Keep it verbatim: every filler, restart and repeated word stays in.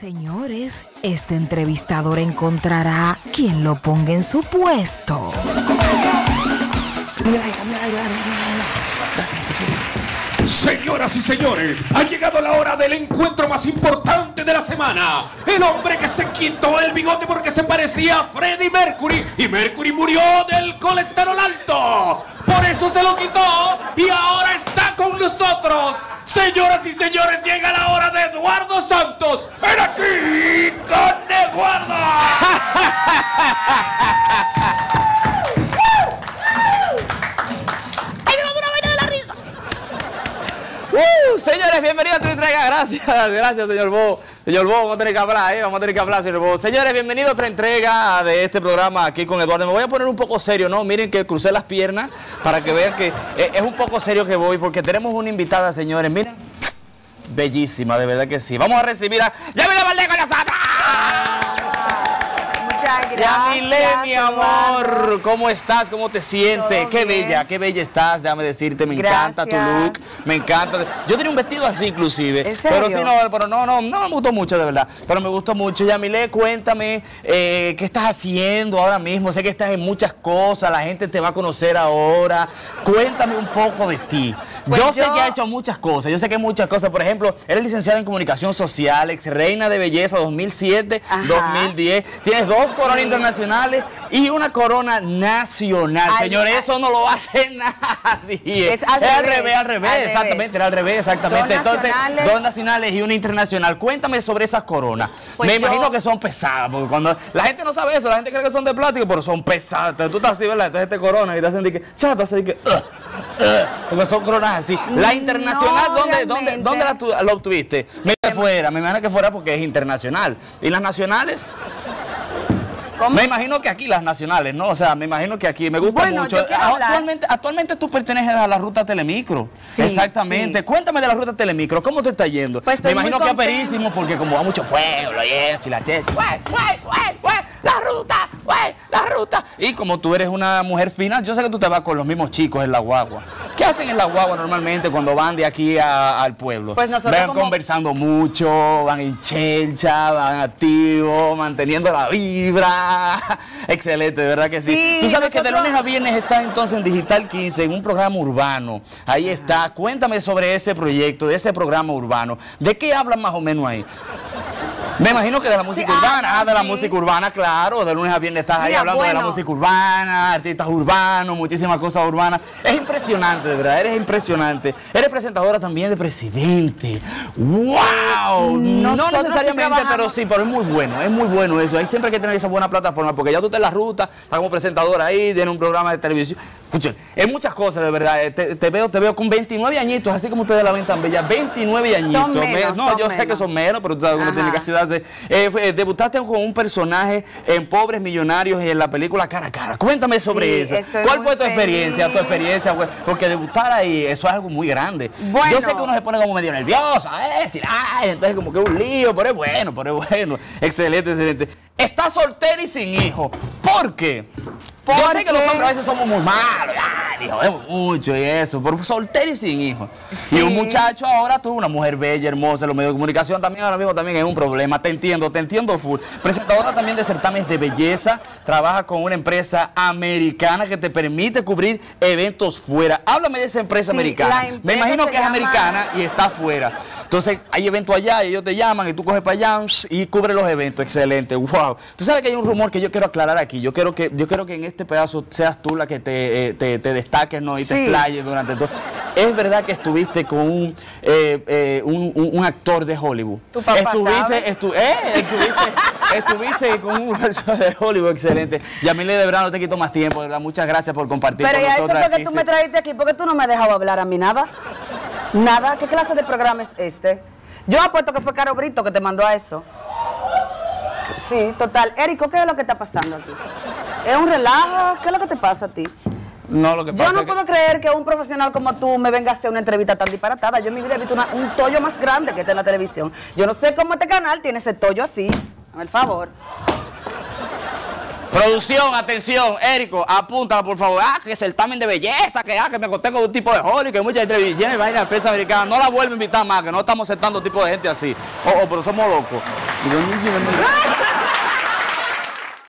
Señores, este entrevistador encontrará quien lo ponga en su puesto. Señoras y señores, ha llegado la hora del encuentro más importante de la semana. El hombre que se quitó el bigote porque se parecía a Freddy Mercury, y Mercury murió del colesterol alto. Por eso se lo quitó y ahora está con nosotros. Señoras y señores, llega la hora de Eduardo Santos. ¡Ven aquí con Eduardo! ¡Ay, me mandó una vaina de la risa! ¡Uh! Señores, bienvenidos a tu entrega. Gracias, gracias, señor Bob. Señor Bob, vamos a tener que hablar, ¿eh? Vamos a tener que hablar, señor Bob. Señores, bienvenidos a otra entrega de este programa aquí con Eduardo. Me voy a poner un poco serio, ¿no? Miren que crucé las piernas para que vean que es un poco serio que voy, porque tenemos una invitada, señores. Miren, bellísima, de verdad que sí. Vamos a recibir a Yamilé con nosotros. Muchas gracias. Yamilé, mi amor, ¿cómo estás? ¿Cómo te sientes? Qué bien. Bella, qué bella estás, déjame decirte. Me gracias. Encanta tu look. Me encanta. Yo tenía un vestido así, inclusive. ¿En serio? Pero sí, no, pero no, no, no me gustó mucho, de verdad. Pero me gustó mucho. Yamilé, cuéntame, eh, ¿qué estás haciendo ahora mismo? Sé que estás en muchas cosas, la gente te va a conocer ahora. Cuéntame un poco de ti. Pues yo, yo sé que has hecho muchas cosas, yo sé que muchas cosas. Por ejemplo, eres licenciada en Comunicación Social, ex Reina de Belleza dos mil siete, ajá, dos mil diez. Tienes dos coronas, sí, internacionales y una corona nacional. Al... Señor, eso no lo hace nadie. Es al, es al revés, revés, al revés. Al exactamente, era al revés, exactamente. Dos Entonces, dos nacionales y una internacional. Cuéntame sobre esas coronas. Pues me yo... imagino que son pesadas, porque cuando la gente no sabe eso, la gente cree que son de plástico, pero son pesadas. Entonces, tú estás así, ¿verdad? Entonces te coronas y te hacen de que, chato, así que, uh, uh, porque son coronas así. La internacional, no, ¿dónde, dónde, dónde la, tu, la obtuviste? Me que fuera, me imagino que fuera porque es internacional. ¿Y las nacionales? ¿Cómo? Me imagino que aquí las nacionales, ¿no? O sea, me imagino que aquí, me gusta bueno, mucho. Actualmente, actualmente tú perteneces a la ruta Telemicro. Sí, exactamente. Sí. Cuéntame de la ruta Telemicro, ¿cómo te está yendo? Pues me imagino que aperísimo, porque como va mucho pueblo y eso, y la che, ¡güey, güey, güey, güey! ¡La ruta, güey, la ruta! Y como tú eres una mujer fina, yo sé que tú te vas con los mismos chicos en la guagua. ¿Qué hacen en la guagua normalmente cuando van de aquí a, al pueblo? Pues nosotros van como... conversando mucho, van en chelcha, van activos, manteniendo la vibra. Excelente, de verdad que sí, sí. Tú sabes nosotros... que de lunes a viernes estás entonces en Digital quince, en un programa urbano. Ahí está, cuéntame sobre ese proyecto, de ese programa urbano. ¿De qué hablan más o menos ahí? Me imagino que de la música, sí, urbana, ah, no, de sí, la música urbana, claro. De lunes a viernes estás ahí, mira, hablando, bueno, de la música urbana, artistas urbanos, muchísimas cosas urbanas. Es impresionante, de verdad, eres impresionante. Eres presentadora también de Presidente. ¡Wow! Nosotros no necesariamente, sí, pero sí, pero es muy bueno, es muy bueno eso. Hay siempre que tener esa buena plataforma, porque ya tú estás en la ruta, estás como presentadora ahí, tiene un programa de televisión. Escuchen, es muchas cosas, de verdad. Te, te veo, te veo con veintinueve añitos, así como ustedes la ven tan bella. veintinueve añitos. Son menos, no, son yo menos. Sé que son menos, pero tú sabes cómo tiene que ayudar. Eh, fue, debutaste con un personaje en Pobres Millonarios y en la película Cara a Cara. Cuéntame sobre sí, eso. ¿Cuál fue tu feliz. experiencia? Tu experiencia, pues, porque debutar ahí, eso es algo muy grande. Bueno, yo sé que uno se pone como medio nervioso, ¿eh? Ay, entonces como que es un lío, pero es bueno, pero es bueno. Excelente, excelente. Estás soltera y sin hijo. ¿Por qué? Porque... yo sé que los hombres a veces somos muy malos, y jodemos mucho y eso, pero soltero y sin hijos. Sí. Y un muchacho ahora, tú, una mujer bella, hermosa, en los medios de comunicación, también ahora mismo también es un problema. Te entiendo, te entiendo full. Presentadora también de certámenes de belleza, trabaja con una empresa americana que te permite cubrir eventos fuera. Háblame de esa empresa, sí, americana. Empresa me imagino que es llama... americana y está fuera. Entonces, hay eventos allá y ellos te llaman y tú coges para allá y cubres los eventos. Excelente, wow. Tú sabes que hay un rumor que yo quiero aclarar aquí. Yo quiero que, yo quiero que en este pedazo seas tú la que te, eh, te, te destaques, ¿no? Y sí, te explayes durante todo. Es verdad que estuviste con un, eh, eh, un, un, un actor de Hollywood. Tu papá estuviste, estu eh, estuviste, estuviste con un actor de Hollywood, excelente. Yamilé, de verdad no te quito más tiempo, de verdad, muchas gracias por compartir con nosotros. Pero ya eso fue que tú me trajiste aquí, porque tú no me has dejado hablar a mí nada. Nada, ¿qué clase de programa es este? Yo apuesto que fue Caro Brito que te mandó a eso. Sí, total. Érico, ¿qué es lo que está pasando aquí? ¿Es un relajo? ¿Qué es lo que te pasa a ti? No, lo que pasa yo no es que... puedo creer que un profesional como tú me venga a hacer una entrevista tan disparatada. Yo en mi vida he visto una, un tollo más grande que está en la televisión. Yo no sé cómo este canal tiene ese tollo así. Dame el favor. Producción, atención, Érico, apúntala por favor. Ah, que certamen de belleza, que ah, que me conté con un tipo de Hollywood, que hay muchas televisiones y vainas de prensa americana. No la vuelvo a invitar más, que no estamos aceptando tipo de gente así. Oh, oh, pero somos locos. Y lo mismo, ¿no?